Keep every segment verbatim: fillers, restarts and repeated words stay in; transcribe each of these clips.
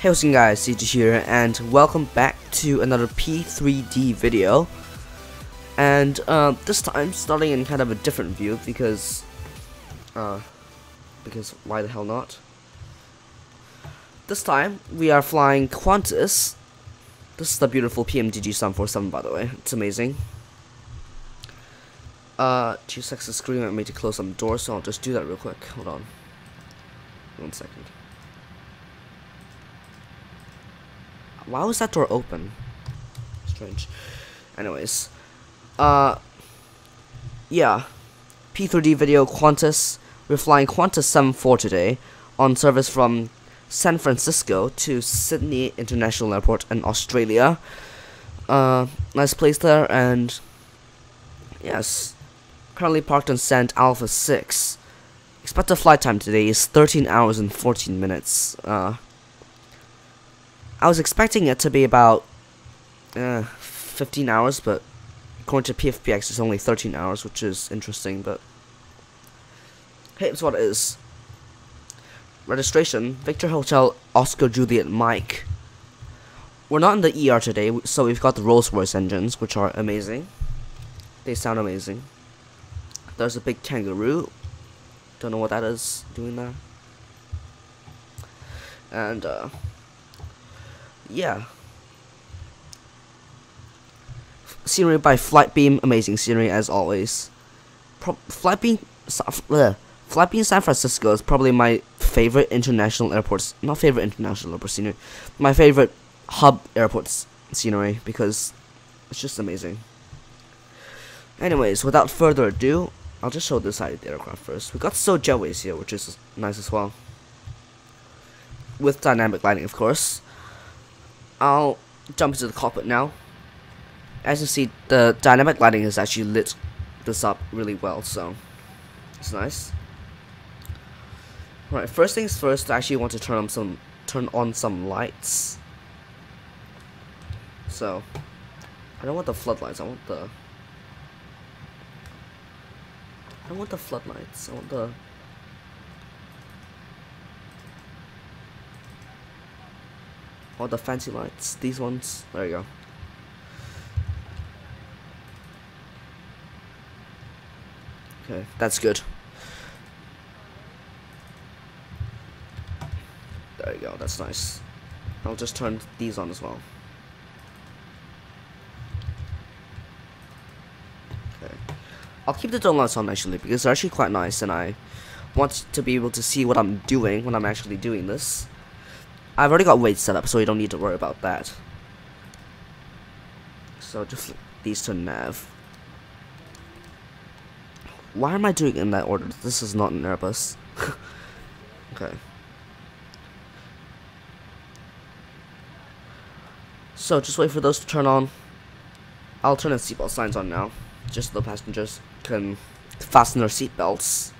Hey, what's up guys, C J here, and welcome back to another P three D video. And uh, this time starting in kind of a different view because uh, because why the hell not? This time we are flying Qantas. This is the beautiful P M D G seven forty-seven, by the way. It's amazing. Uh, G S X is screaming at me to close some doors, so I'll just do that real quick. Hold on one second. Why was that door open? Strange. Anyways, uh, yeah, P three D video Qantas. We're flying Qantas seven four today on service from San Francisco to Sydney International Airport in Australia. Uh, nice place there, and yes, currently parked on Sand Alpha six. Expected flight time today is thirteen hours and fourteen minutes. Uh. I was expecting it to be about uh, fifteen hours, but according to P F P X, it's only thirteen hours, which is interesting, but hey, that's what it is. Registration, Victor Hotel, Oscar Juliet Mike. We're not in the E R today, so we've got the Rolls-Royce engines, which are amazing. They sound amazing. There's a big kangaroo. Don't know what that is doing there. And, uh... yeah. F scenery by Flight Beam, amazing scenery as always. Pro Flight Beam, so bleh. Flight Beam San Francisco is probably my favorite international airports. Not favorite international airport scenery. My favorite hub airports scenery because it's just amazing. Anyways, without further ado, I'll just show this side of the aircraft first. We got So Jetways here, which is nice as well, with dynamic lighting, of course. I'll jump into the cockpit now. As you see, the dynamic lighting has actually lit this up really well, so it's nice. Right, first things first, I actually want to turn on some turn on some lights. So I don't want the floodlights, I want the I want the floodlights, I want the Oh, the fancy lights, these ones. There you go. Okay, that's good. There you go, that's nice. I'll just turn these on as well. Okay. I'll keep the dome lights on actually, because they're actually quite nice, and I want to be able to see what I'm doing when I'm actually doing this. I've already got weights set up, so you don't need to worry about that. So just flip these to nav. Why am I doing it in that order? This is not an Airbus. Okay. So just wait for those to turn on. I'll turn the seatbelt signs on now, just so the passengers can fasten their seatbelts.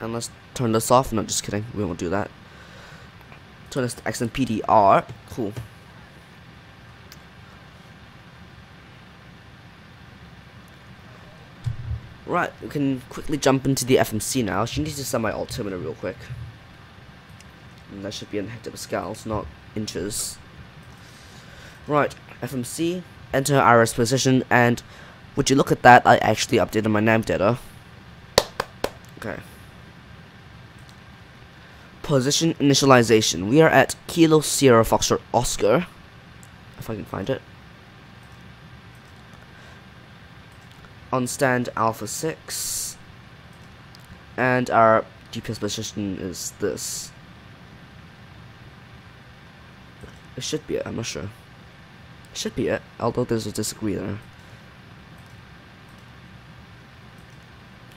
And let's turn this off. No, just kidding. We won't do that. Turn this to X and P D R. Cool. Right, we can quickly jump into the F M C now. She needs to set my altimeter real quick. And that should be in hectopascals, not inches. Right, F M C. Enter iris position, and would you look at that? I actually updated my nav data. Okay. Position initialization. We are at Kilo Sierra Foxtrot Oscar. If I can find it. On stand Alpha six. And our G P S position is this. It should be it, I'm not sure. It should be it, although there's a disagree there.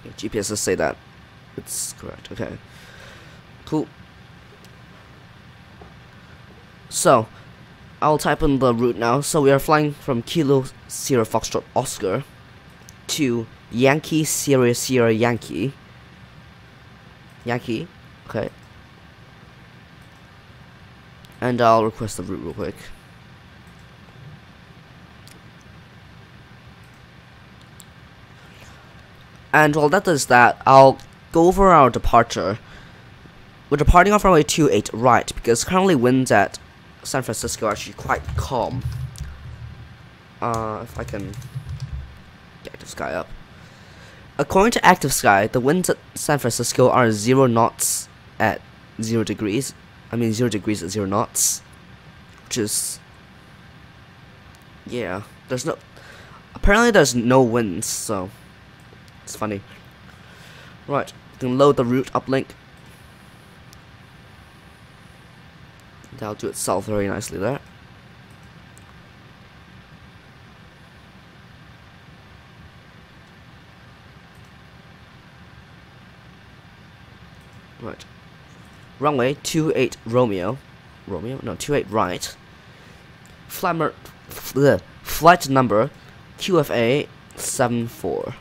Yeah, G P Ss say that. It's correct, okay. Cool. So, I'll type in the route now. So we are flying from Kilo Sierra Foxtrot Oscar to Yankee Sierra Sierra Yankee. Yankee, okay. And I'll request the route real quick. And while that does that, I'll go over our departure. We're departing off runway two eight right, because currently winds at San Francisco are actually quite calm. Uh, if I can get Active Sky up. According to Active Sky, the winds at San Francisco are zero knots at zero degrees. I mean, zero degrees at zero knots, which is, yeah. There's no. Apparently, there's no winds, so it's funny. Right, we can load the route uplink. That'll do itself very nicely there. Right. Runway two eight Romeo. Romeo? No, two eight right. Flight, bleh, flight number Q F A seven four.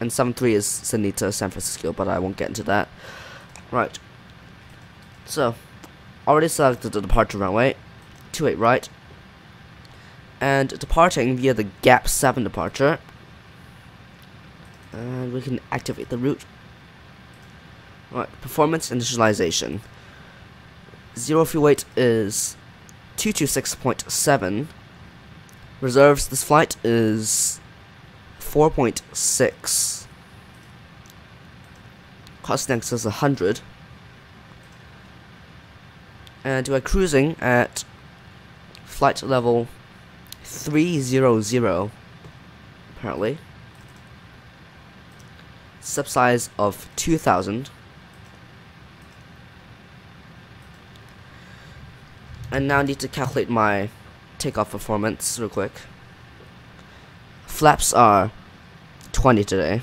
And seven three is Sydney to San Francisco, but I won't get into that. Right. So, already selected the departure runway, two eight right, and departing via the Gap seven departure, and we can activate the route. Right, performance initialization. Zero fuel weight is two two six point seven. Reserves this flight is four point six. Cost next is one hundred. And we are cruising at flight level three hundred, apparently. Sub size of two thousand. And now I need to calculate my takeoff performance real quick. Flaps are twenty today.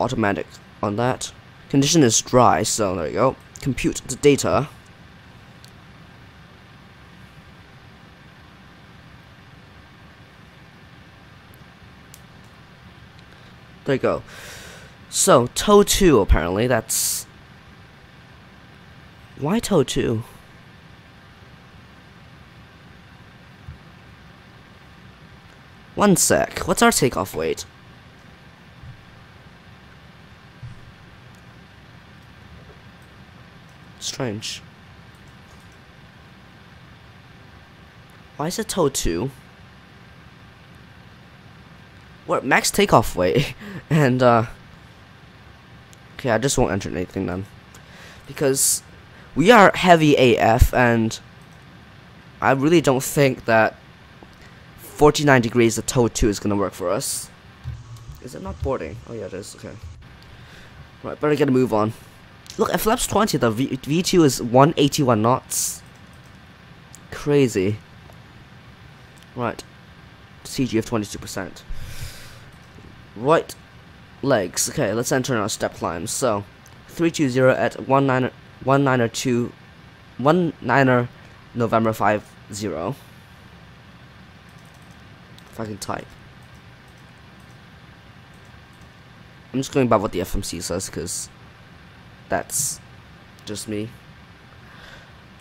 Automatic on that. Condition is dry, so there you go. Compute the data. There you go. So, tow two, apparently, that's... Why tow two? One sec, what's our takeoff weight? Strange. Why is it tow two? We're at max takeoff weight, and uh, okay, I just won't enter anything then, because we are heavy A F, and I really don't think that forty-nine degrees of tow two is gonna work for us. Is it not boarding? Oh yeah, it is. Okay. Right, better get a move on. Look, at flaps twenty, the V V two is one eighty-one knots. Crazy. Right. C G of twenty-two percent. Right legs. Okay, let's enter in our step climb. So, three two zero at one nine two, one nine November five zero. If I can type, I'm just going by what the F M C says because that's just me.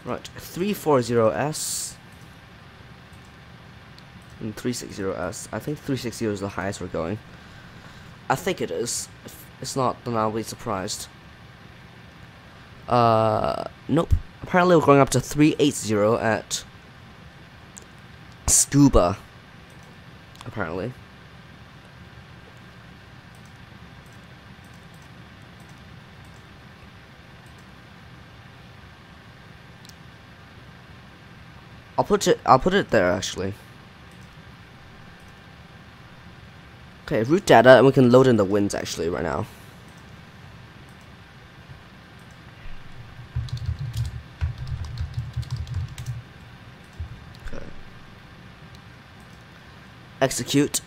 Right, three four zero S and three six zero S. I think three sixty is the highest we're going. I think it is. If it's not, then I'll be surprised. Uh, nope. Apparently we're going up to three eight zero at Scuba. Apparently. I'll put it. I'll put it there actually. Okay, route data, and we can load in the winds actually right now. Okay. Execute,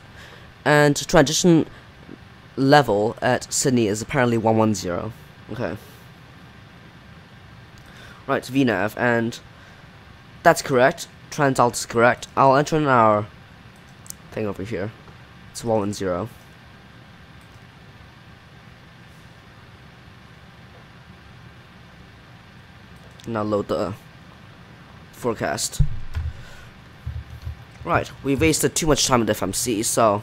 and transition level at Sydney is apparently one one zero. Okay. Right, V nav, and that's correct. Transalt is correct. I'll enter in our thing over here. It's one one zero. Now load the forecast. Right, we wasted too much time at F M C, so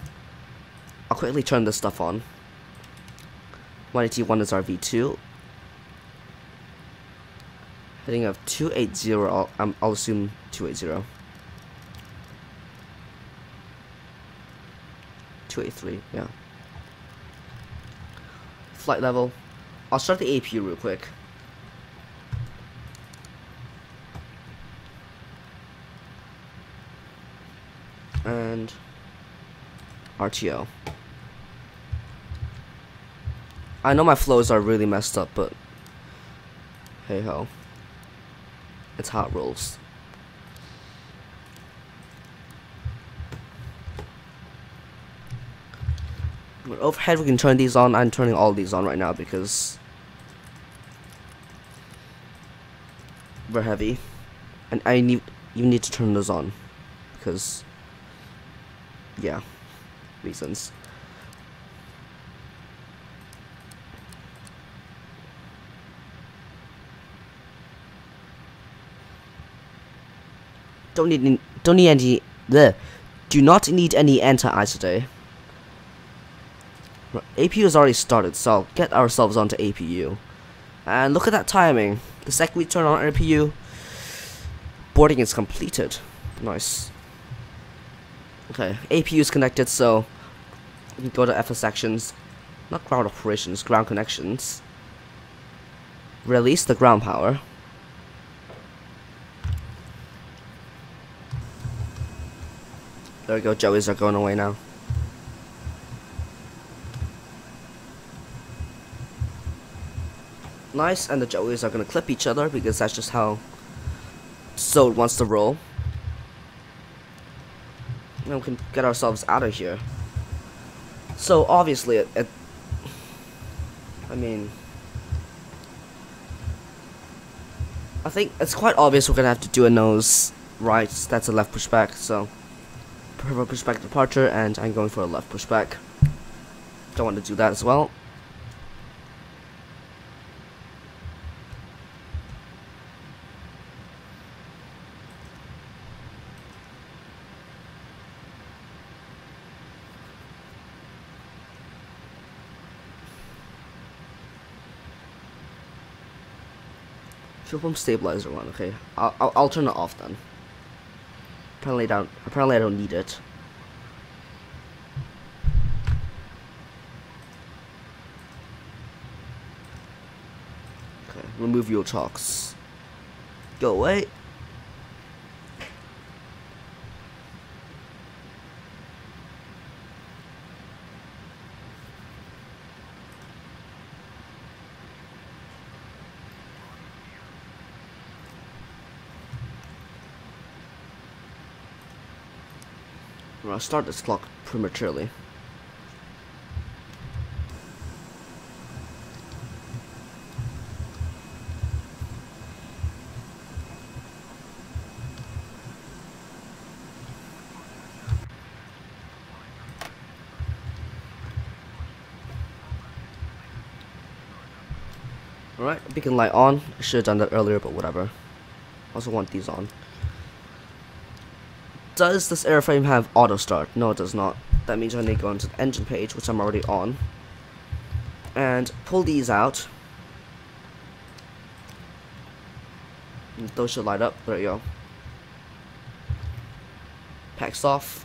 I'll quickly turn this stuff on. one eighty-one is our V two. heading of two eighty, I'll, um, I'll assume two eighty. two eighty-three, yeah. Flight level. I'll start the A P real quick. And R T O. I know my flows are really messed up, but hey ho. It's hot rolls. Overhead, we can turn these on. I'm turning all these on right now because we're heavy, and I need you need to turn those on because yeah, reasons. Don't need don't need any the do not need any anti-ice today. A P U has already started, so I'll get ourselves onto A P U. And look at that timing. The second we turn on A P U, boarding is completed. Nice. Okay, A P U is connected, so we can go to F S Actions. Not ground operations, ground connections. Release the ground power. There we go, Joeys are going away now. Nice, and the Joeys are gonna clip each other because that's just how Sode wants to roll. And we can get ourselves out of here. So obviously, it, it, I mean, I think it's quite obvious we're gonna have to do a nose right. That's a left pushback. So prefer pushback departure, and I'm going for a left pushback. Don't want to do that as well. Fuel pump stabilizer one, okay. I'll, I'll, I'll turn it off then. Apparently I don't, apparently I don't need it. Okay, remove your chocks. Go away. I'll start this clock prematurely. Alright, beacon light on. I should have done that earlier, but whatever. I also want these on. Does this airframe have auto start? No, it does not. That means I need to go into the engine page, which I'm already on, and pull these out. And those should light up. There you go. Packs off.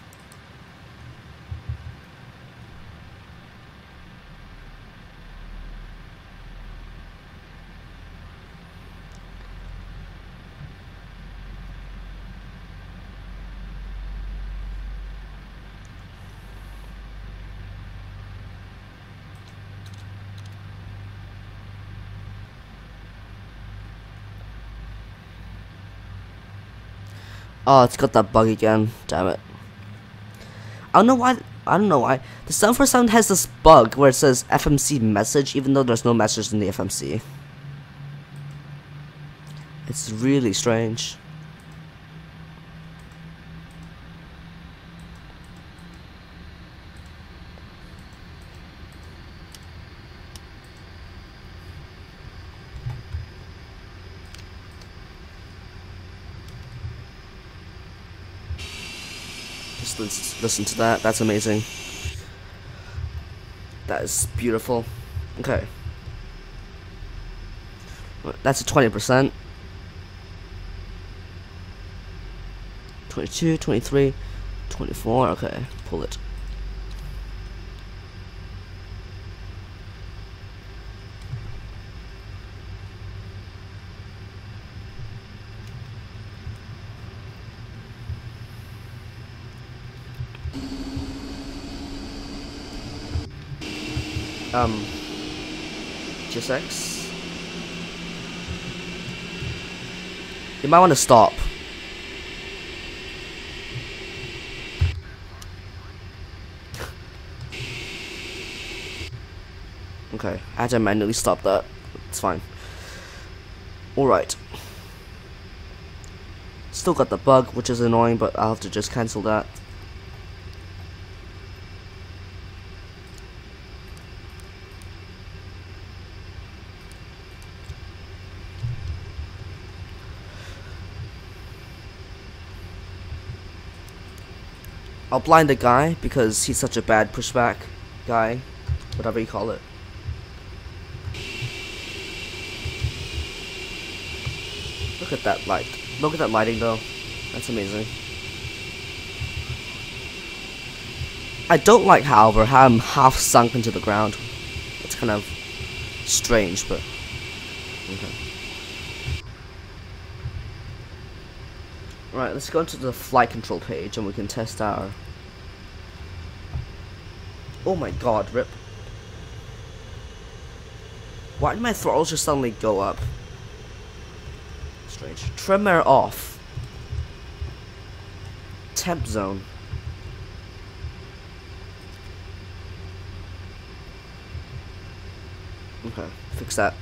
Oh, it's got that bug again. Damn it. I don't know why. I don't know why. The seven forty-seven has this bug where it says F M C message, even though there's no message in the F M C. It's really strange. Listen to that, that's amazing. That is beautiful. Okay. That's a twenty percent. twenty-two, twenty-three, twenty-four, okay, pull it. Um, G S X. You might want to stop. Okay, I had to manually stop that. It's fine. Alright. Still got the bug, which is annoying, but I'll have to just cancel that. I'll blind the guy because he's such a bad pushback guy, whatever you call it. Look at that light. Look at that lighting though. That's amazing. I don't like, however, how I'm half sunk into the ground. It's kind of strange, but okay. Right, let's go into the flight control page and we can test our... Oh my god, rip. Why did my throttles just suddenly go up? Strange. Trim air off. Temp zone. Okay, fix that.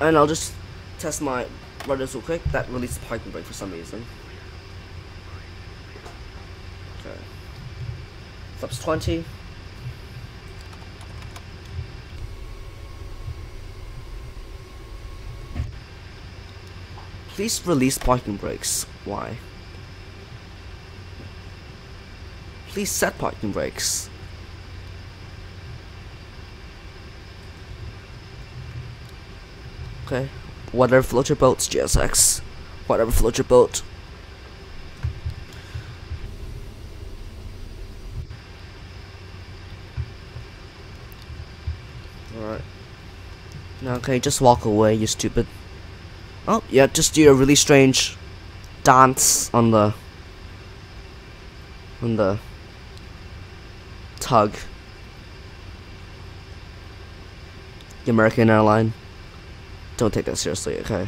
And I'll just test my rudders real quick. That released the parking brake for some reason. Okay. Flaps twenty. Please release parking brakes. Why? Please set parking brakes. Okay. Whatever floats your boat, G S X. Whatever floats your boat. Alright. Now, okay, just walk away, you stupid. Oh, yeah, just do a really strange dance on the. on the. tug. The American airline. Don't take that seriously, okay.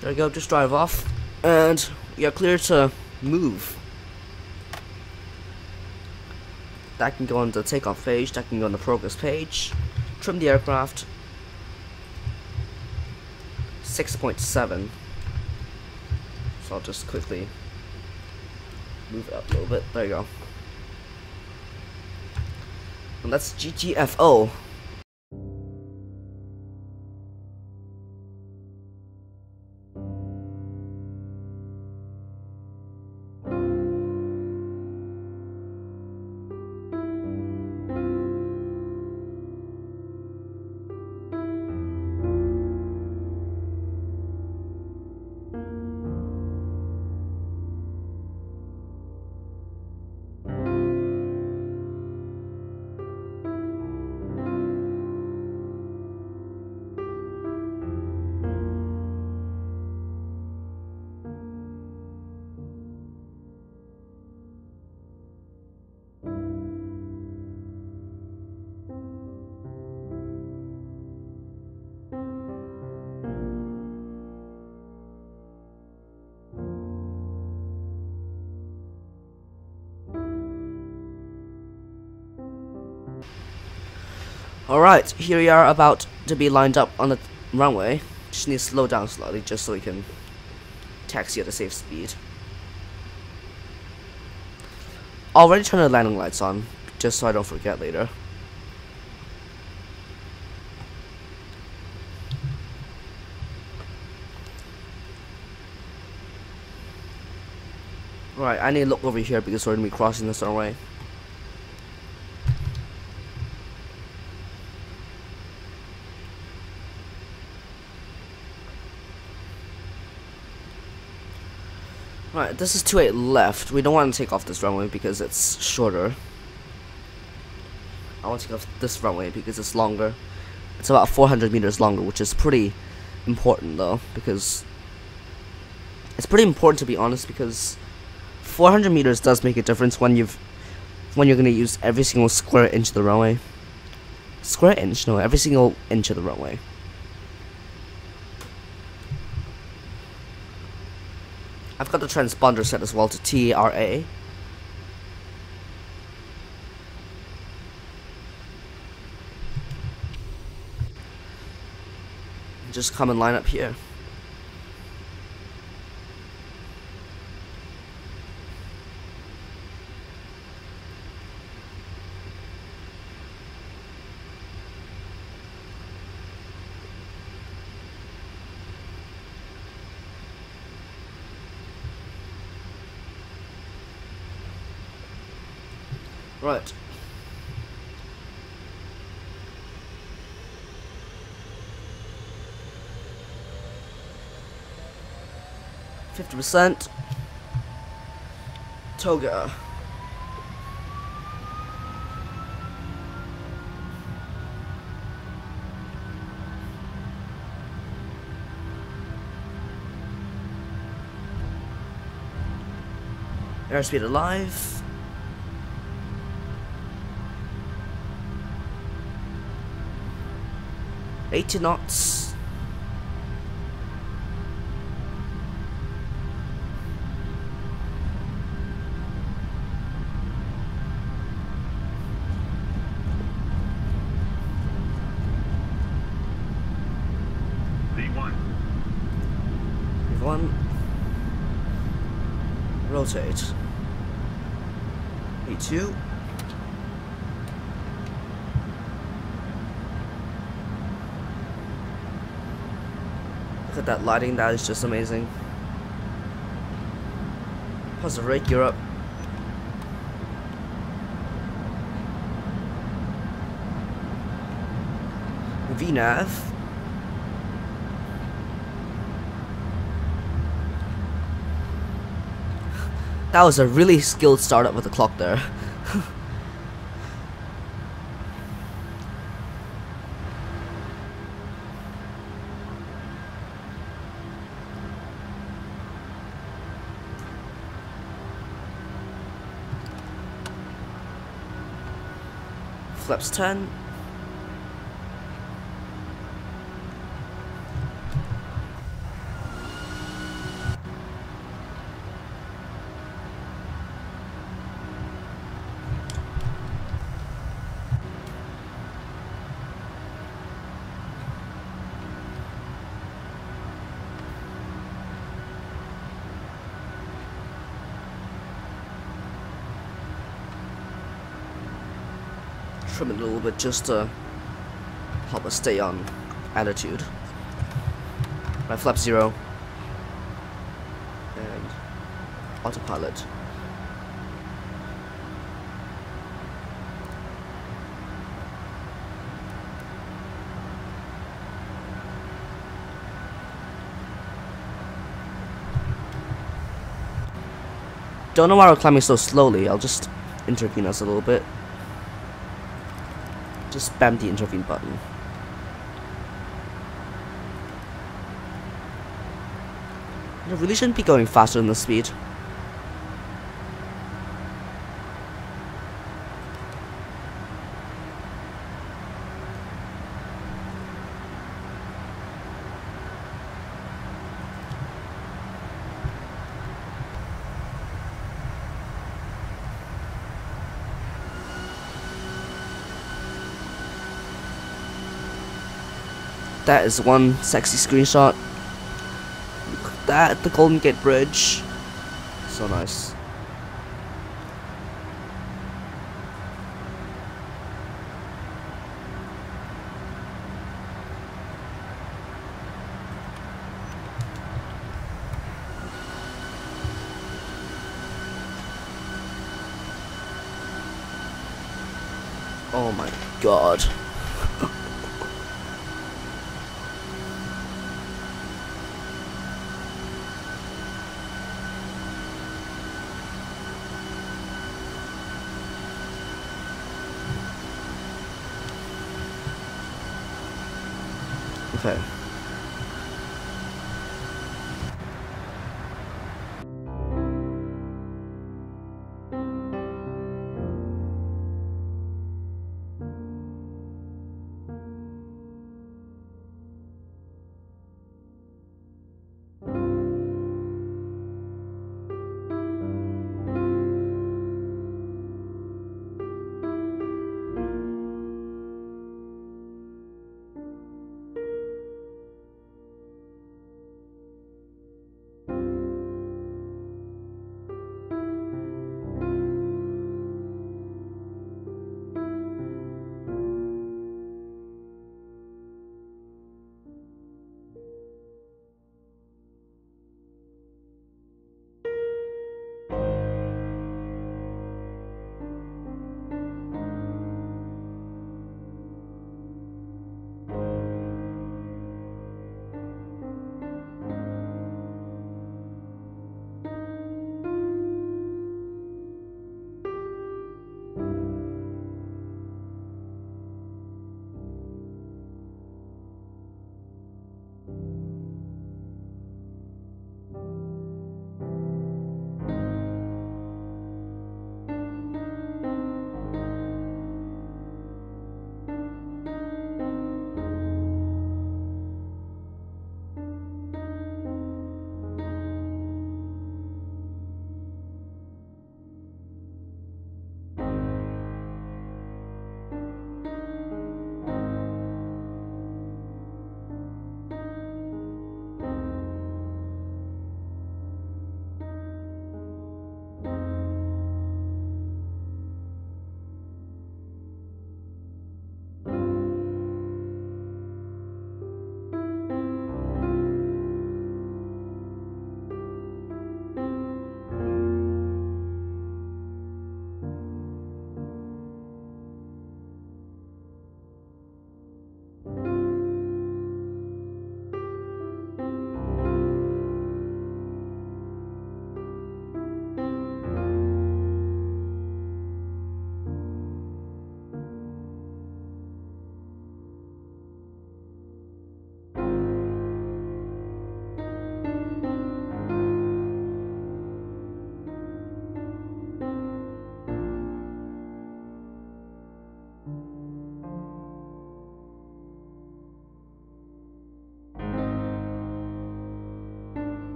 There we go, just drive off. And we are clear to move. That can go on the takeoff page, that can go on the progress page. Trim the aircraft. six point seven. So I'll just quickly move it up a little bit. There you go. And that's G T F O. Alright, here we are about to be lined up on the runway. Just need to slow down slightly just so we can taxi at a safe speed. Already turn the landing lights on, just so I don't forget later. Alright, I need to look over here because we're going to be crossing this runway. Right, this is two eight left. We don't want to take off this runway because it's shorter. I want to take off this runway because it's longer. It's about four hundred meters longer, which is pretty important though, because it's pretty important, to be honest, because four hundred meters does make a difference when you've when you're gonna use every single square inch of the runway. Square inch? No, every single inch of the runway. I've got the transponder set as well to T R A. Just come and line up here. Right. Fifty percent. Toga. Airspeed alive. eighty knots. V one. V one. Rotate. V two. Look at that lighting, that is just amazing. Plus the rake gear up. V nav. That was a really skilled startup with the clock there. Flaps ten. Trim it a little bit just to help us stay on attitude. My flap zero and autopilot. Don't know why we're climbing so slowly. I'll just intervene us a little bit. Just spam the intervene button. I really shouldn't be going faster than the speed. That is one sexy screenshot. Look at that, the Golden Gate Bridge. So nice. Oh my god. five.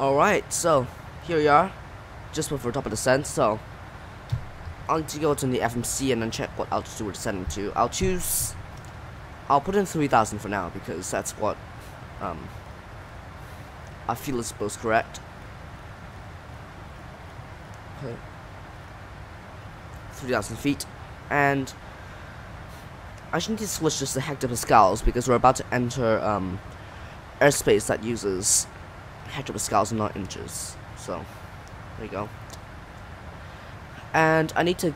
Alright, so here we are, just before top of descent. So I'll need to go to the F M C and then check what altitude we're descending to. I'll choose, I'll put in three thousand for now because that's what um, I feel is most correct. Okay. three thousand feet, and I should need to switch this to hectopascals because we're about to enter um, airspace that uses hectopascals, not inches. So there you go. And I need to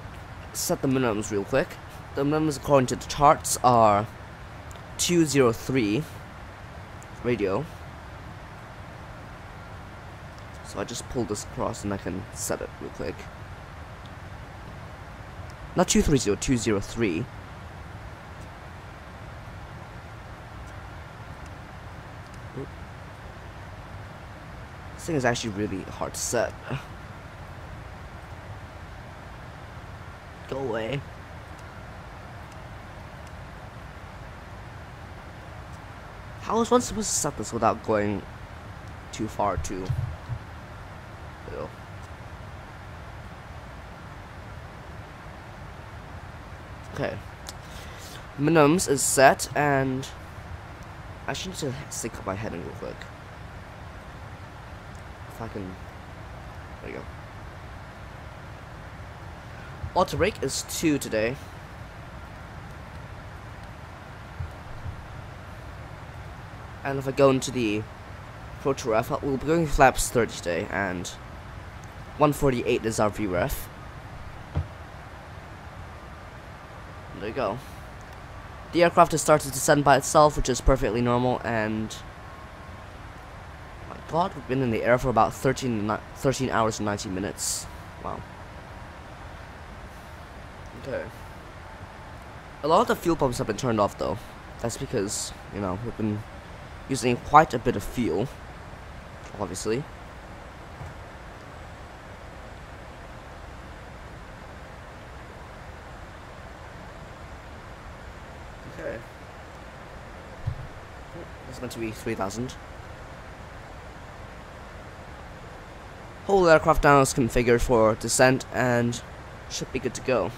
set the minimums real quick. The minimums according to the charts are two zero three radio. So I just pull this across and I can set it real quick. Not two thirty, two zero three. Oop. This thing is actually really hard to set. Go away. How is one supposed to set this without going too far too? Ew. Okay, minimums is set, and I should need to stick up my heading real quick. If I can, there you go. Auto brake is two today. And if I go into the approach ref, we'll be going flaps thirty today, and one forty-eight is our V ref. There you go. The aircraft has started to descend by itself, which is perfectly normal, and oh my god, we've been in the air for about thirteen, thirteen hours and nineteen minutes. Wow. Okay. A lot of the fuel pumps have been turned off though. That's because, you know, we've been using quite a bit of fuel, obviously. Okay. That's meant to be three thousand. Whole aircraft now is configured for descent and should be good to go.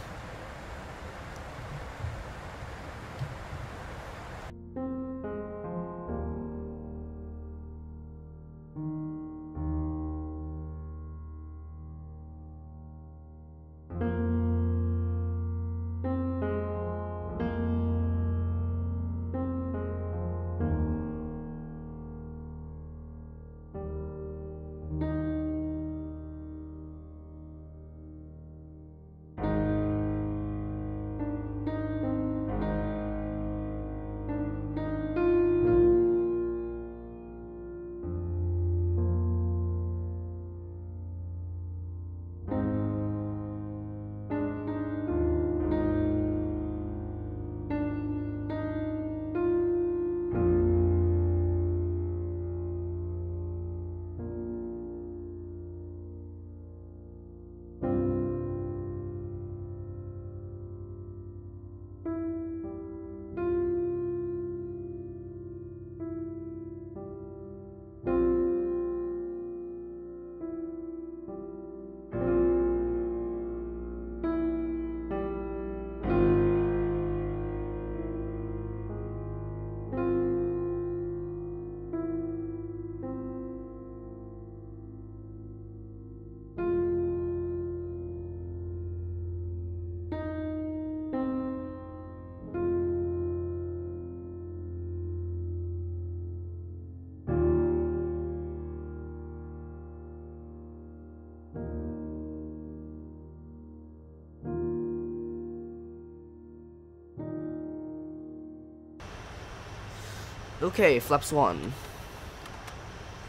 Okay, flaps one.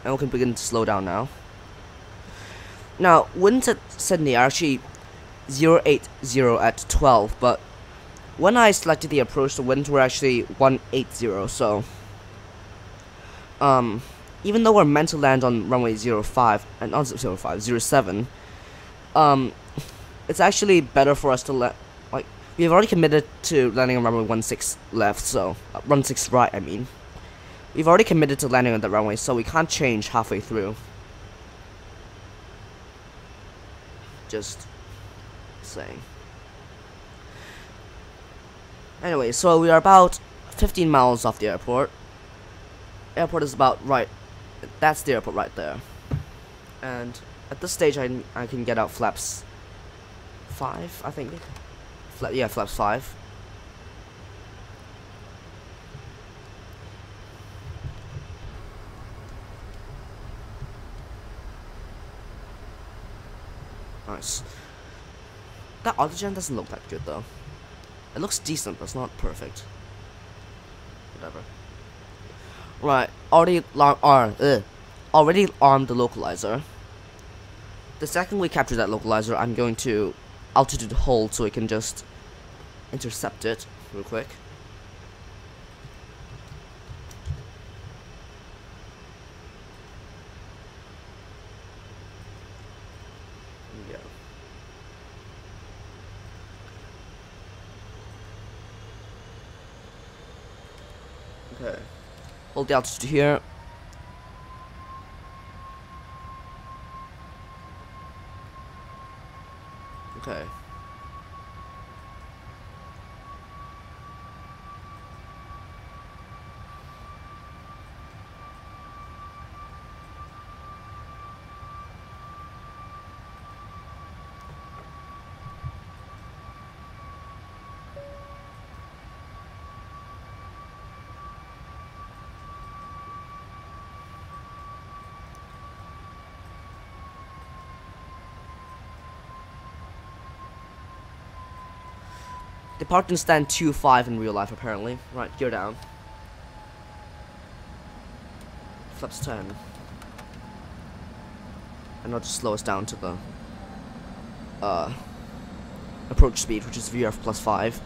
And we can begin to slow down now. Now, winds at Sydney are actually zero eight zero at twelve, but when I selected the approach, the winds were actually one eight zero, so Um, even though we're meant to land on runway zero five, and not zero five, zero seven, um, it's actually better for us to let, like, we've already committed to landing on runway one six left, so, uh, one six right, I mean. We've already committed to landing on the runway, so we can't change halfway through. Just saying. Anyway, so we are about fifteen miles off the airport. Airport is about right. That's the airport right there. And at this stage, I, I can get out flaps five, I think. Fla yeah, flaps five. That autogen doesn't look that good though. It looks decent, but it's not perfect. Whatever. Right, already long arm. Ugh. Already armed the localizer. The second we capture that localizer, I'm going to altitude hold so we can just intercept it real quick. Yeah. Okay. Hold the altitude here. Okay. Departing stand two five in real life, apparently. Right, gear down. Flaps ten. And I'll just slow us down to the uh, approach speed, which is V R F plus five.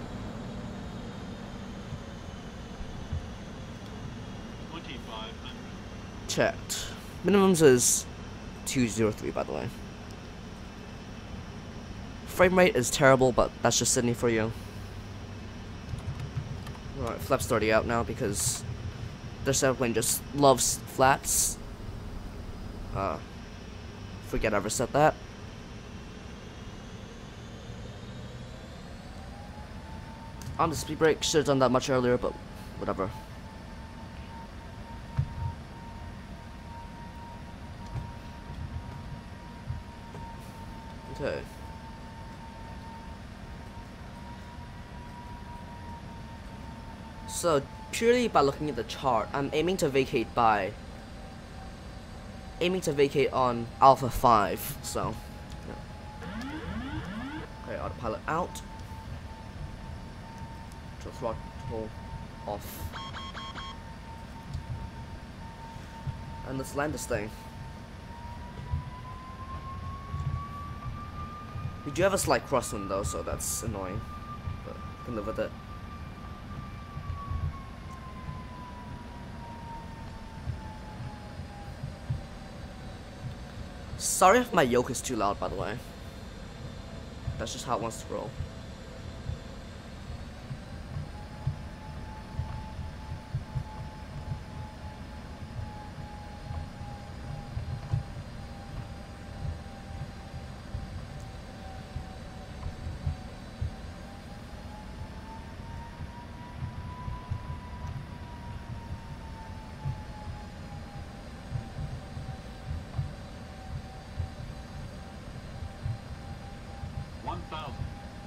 twenty-five hundred. Checked. Minimums is two zero three, by the way. Frame rate is terrible, but that's just Sydney for you. Alright, flaps thirty out now because this airplane just loves flaps. Uh, forget I ever said that. On the speed brake, should have done that much earlier, but whatever. Okay. So, purely by looking at the chart, I'm aiming to vacate by, aiming to vacate on Alpha five, so, yeah. Okay, autopilot out, to throttle off, and let's land this thing. We do have a slight crosswind though, so that's annoying, but I can live with it. Sorry if my yoke is too loud, by the way. That's just how it wants to roll.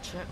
Checked.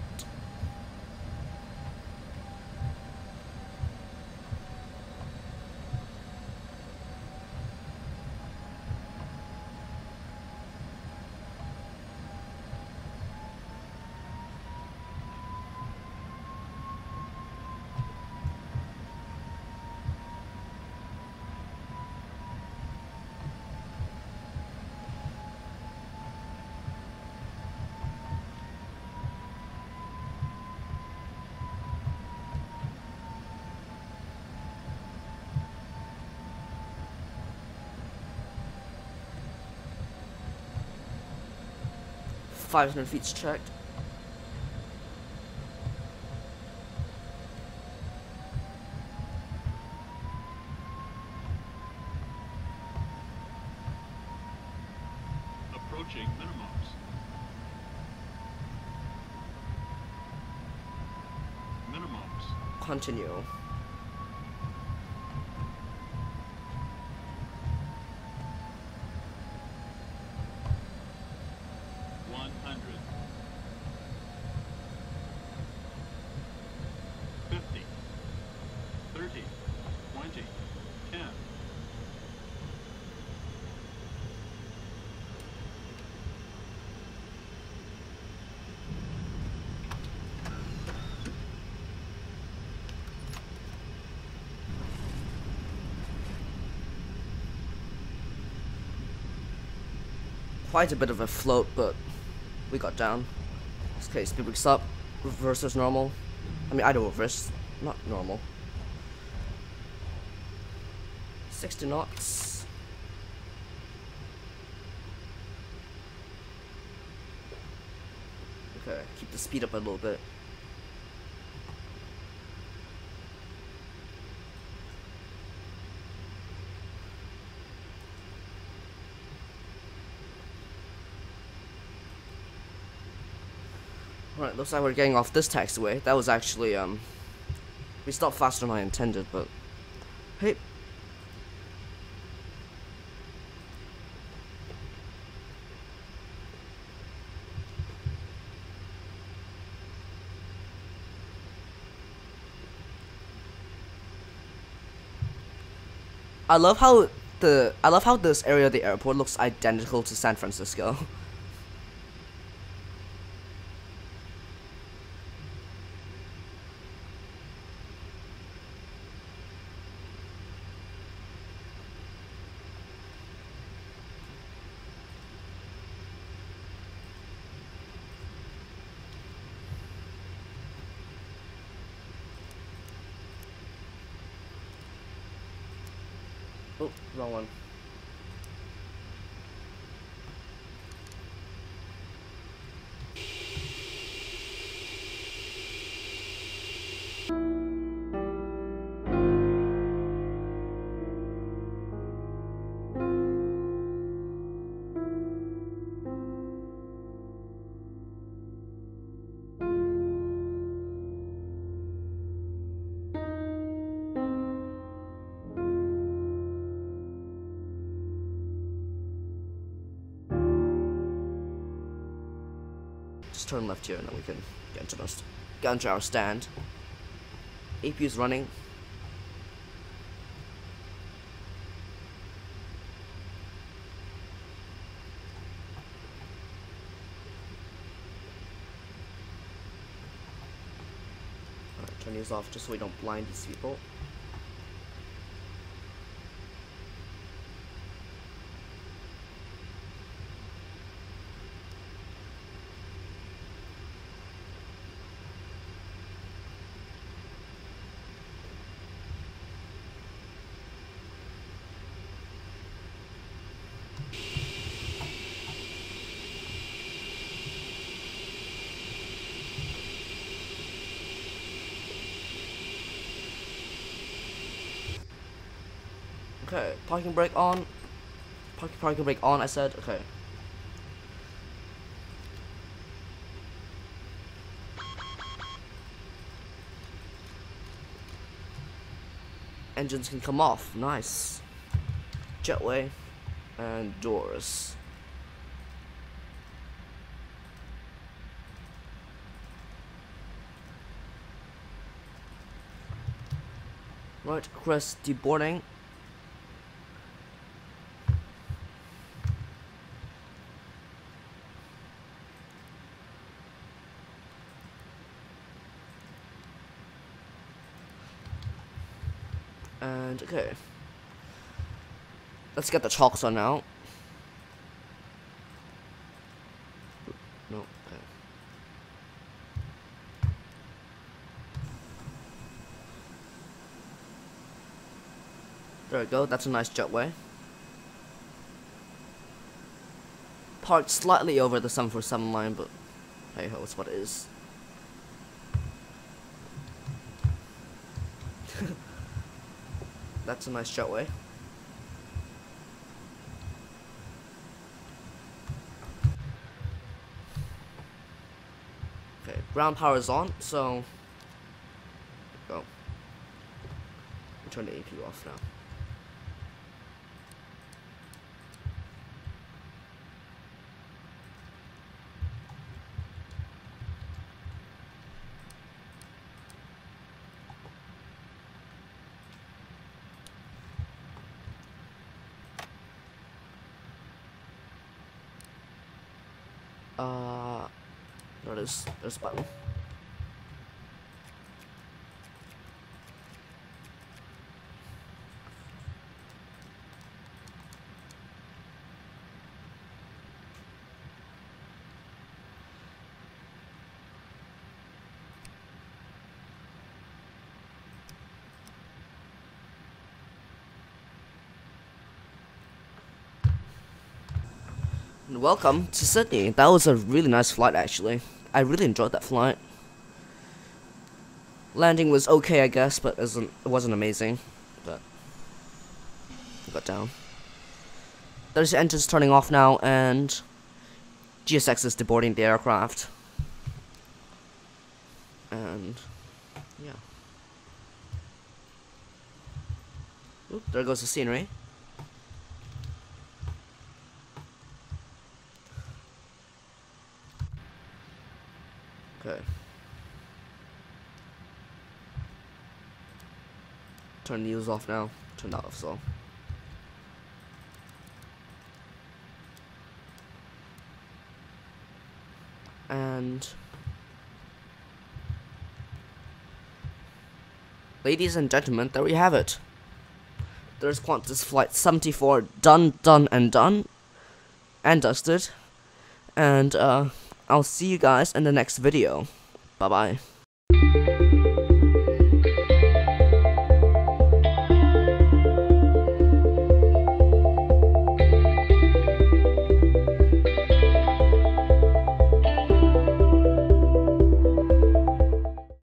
five hundred feet's checked. Approaching minimums. Minimums. Continue. quite a bit of a float, but we got down. Okay, speed breaks up, reverse is normal. I mean, I don't reverse, not normal. sixty knots. Okay, keep the speed up a little bit. Alright, looks like we're getting off this taxiway. That was actually, um... we stopped faster than I intended, but... Hey! I love how the... I love how this area of the airport looks identical to San Francisco. Oh, wrong one. Turn left here and then we can get into, this, get into our stand. A P U is running. Alright, turn these off just so we don't blind these people. Okay, parking brake on. Parking parking brake on. I said okay. Engines can come off. Nice. Jetway and doors. Right, crest deboarding. And okay, let's get the chocks on now. No, okay. There we go. That's a nice jetway. Parked slightly over the seven forty-seven line, but hey ho, it's what it is. That's a nice jetway. Okay, ground power is on, so go. We'll turn the A P U off now. Uh, there it is. There's a button. and welcome to Sydney. That was a really nice flight actually. I really enjoyed that flight. Landing was okay I guess, but it wasn't, it wasn't amazing, but I got down. There's the engines turning off now and G S X is deboarding the aircraft. And yeah. Oop, there goes the scenery. Okay. Turn the news off now. Turn that off, so. And ladies and gentlemen, there we have it. There's Qantas Flight seventy-four done, done, and done. And dusted. And, uh, I'll see you guys in the next video. Bye-bye.